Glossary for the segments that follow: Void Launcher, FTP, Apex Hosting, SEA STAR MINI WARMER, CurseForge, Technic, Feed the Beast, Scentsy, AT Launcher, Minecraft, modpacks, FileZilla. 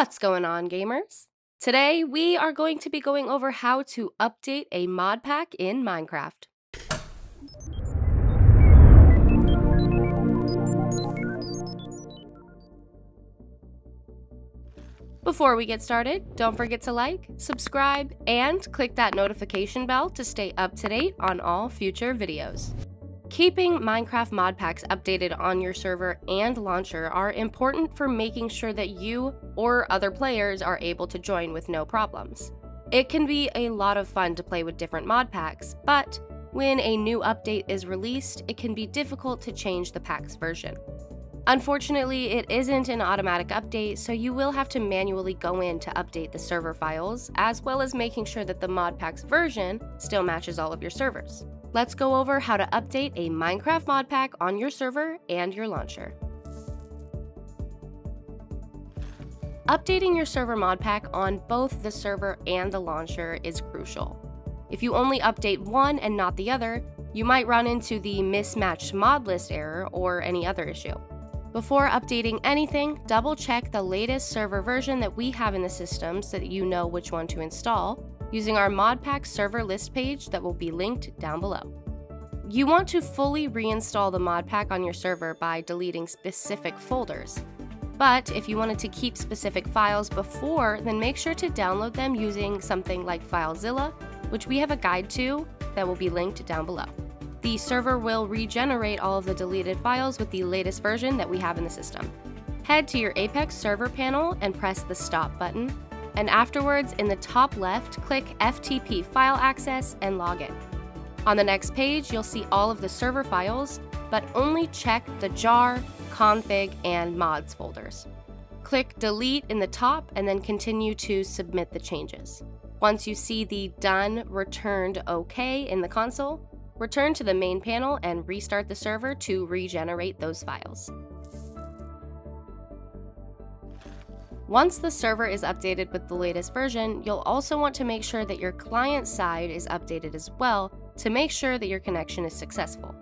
What's going on, gamers? Today we are going to be going over how to update a mod pack in Minecraft. Before we get started, don't forget to like, subscribe, and click that notification bell to stay up to date on all future videos. Keeping Minecraft mod packs updated on your server and launcher are important for making sure that you or other players are able to join with no problems. It can be a lot of fun to play with different mod packs, but when a new update is released, it can be difficult to change the pack's version. Unfortunately, it isn't an automatic update, so you will have to manually go in to update the server files, as well as making sure that the mod pack's version still matches all of your servers. Let's go over how to update a Minecraft mod pack on your server and your launcher. Updating your server mod pack on both the server and the launcher is crucial. If you only update one and not the other, you might run into the mismatched mod list error or any other issue. Before updating anything, double check the latest server version that we have in the system so that you know which one to install, using our modpack server list page that will be linked down below. You want to fully reinstall the modpack on your server by deleting specific folders. But if you wanted to keep specific files before, then make sure to download them using something like FileZilla, which we have a guide to that will be linked down below. The server will regenerate all of the deleted files with the latest version that we have in the system. Head to your Apex server panel and press the stop button, and afterwards, in the top left, click FTP file access and log in. On the next page, you'll see all of the server files, but only check the jar, config, and mods folders. Click delete in the top and then continue to submit the changes. Once you see the done, returned OK in the console, return to the main panel and restart the server to regenerate those files. Once the server is updated with the latest version, you'll also want to make sure that your client side is updated as well to make sure that your connection is successful.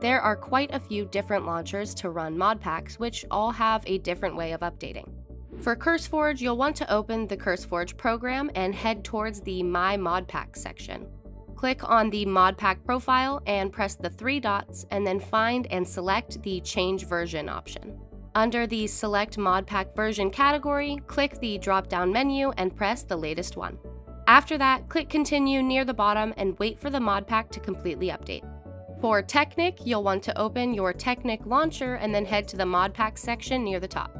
There are quite a few different launchers to run mod packs, which all have a different way of updating. For CurseForge, you'll want to open the CurseForge program and head towards the My Mod Pack section. Click on the mod pack profile and press the three dots, and then find and select the Change Version option. Under the Select Mod Pack Version category, click the drop-down menu and press the latest one. After that, click Continue near the bottom and wait for the mod pack to completely update. For Technic, you'll want to open your Technic launcher and then head to the Mod Pack section near the top.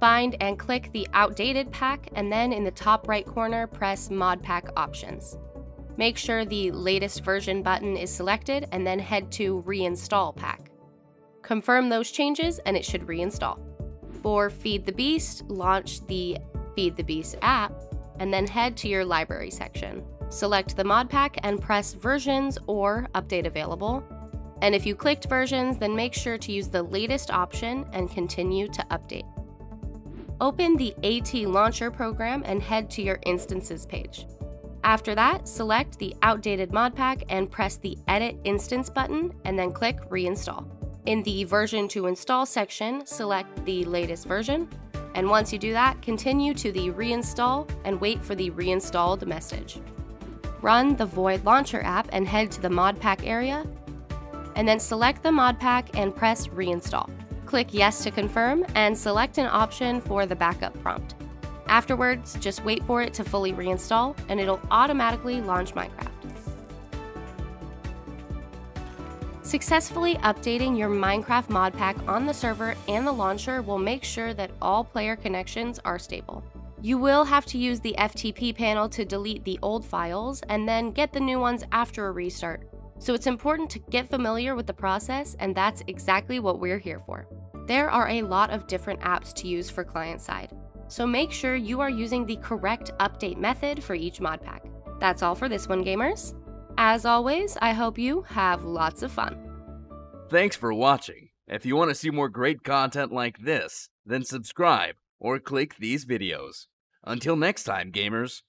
Find and click the Outdated Pack, and then in the top right corner, press Mod Pack Options. Make sure the Latest Version button is selected and then head to Reinstall Pack. Confirm those changes and it should reinstall. For Feed the Beast, launch the Feed the Beast app and then head to your library section. Select the mod pack and press Versions or Update Available. And if you clicked Versions, then make sure to use the latest option and continue to update. Open the AT Launcher program and head to your Instances page. After that, select the outdated mod pack and press the Edit Instance button and then click Reinstall. In the Version to Install section, select the latest version, and once you do that, continue to the Reinstall and wait for the reinstalled message. Run the Void Launcher app and head to the Mod Pack area, and then select the Mod Pack and press Reinstall. Click Yes to confirm, and select an option for the backup prompt. Afterwards, just wait for it to fully reinstall, and it'll automatically launch Minecraft. Successfully updating your Minecraft mod pack on the server and the launcher will make sure that all player connections are stable. You will have to use the FTP panel to delete the old files and then get the new ones after a restart. So it's important to get familiar with the process, and that's exactly what we're here for. There are a lot of different apps to use for client side, so make sure you are using the correct update method for each mod pack. That's all for this one, gamers. As always, I hope you have lots of fun. Thanks for watching. If you want to see more great content like this, then subscribe or click these videos. Until next time, gamers.